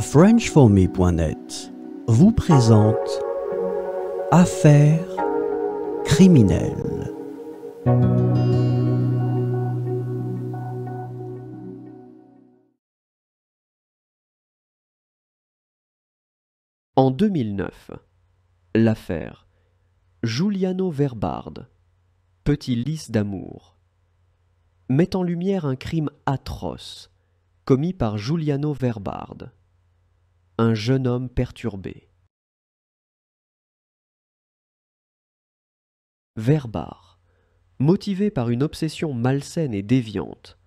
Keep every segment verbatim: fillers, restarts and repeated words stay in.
French for me point net vous présente Affaires criminelles. En deux mille neuf, l'affaire Juliano Verbard, petit lys d'amour, met en lumière un crime atroce commis par Juliano Verbard, un jeune homme perturbé. Verbard, motivé par une obsession malsaine et déviante,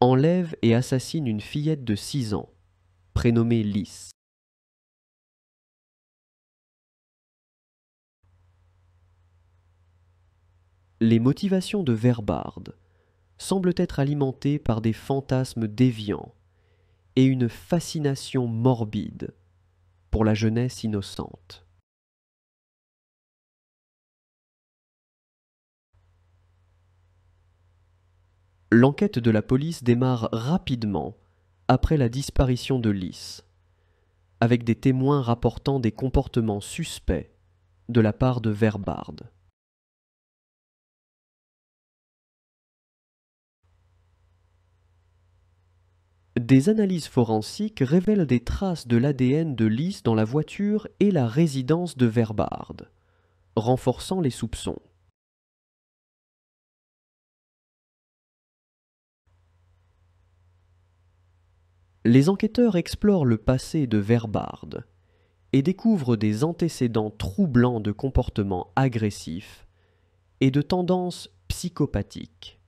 enlève et assassine une fillette de six ans, prénommée Lys. Les motivations de Verbard semblent être alimentées par des fantasmes déviants et une fascination morbide pour la jeunesse innocente. L'enquête de la police démarre rapidement après la disparition de Lys, avec des témoins rapportant des comportements suspects de la part de Verbard. Des analyses forensiques révèlent des traces de l'A D N de Lys dans la voiture et la résidence de Verbard, renforçant les soupçons. Les enquêteurs explorent le passé de Verbard et découvrent des antécédents troublants de comportements agressifs et de tendances psychopathiques.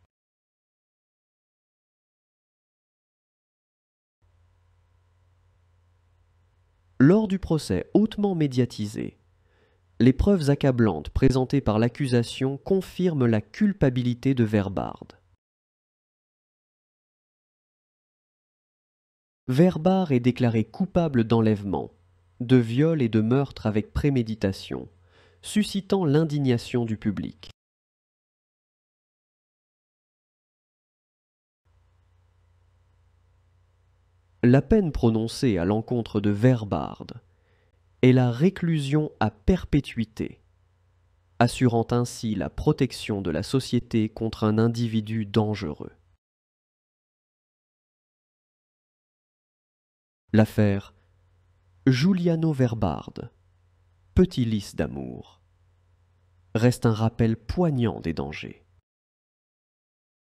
Lors du procès hautement médiatisé, les preuves accablantes présentées par l'accusation confirment la culpabilité de Verbard. Verbard est déclaré coupable d'enlèvement, de viol et de meurtre avec préméditation, suscitant l'indignation du public. La peine prononcée à l'encontre de Verbard est la réclusion à perpétuité, assurant ainsi la protection de la société contre un individu dangereux. L'affaire Juliano Verbard, petit lys d'amour, reste un rappel poignant des dangers.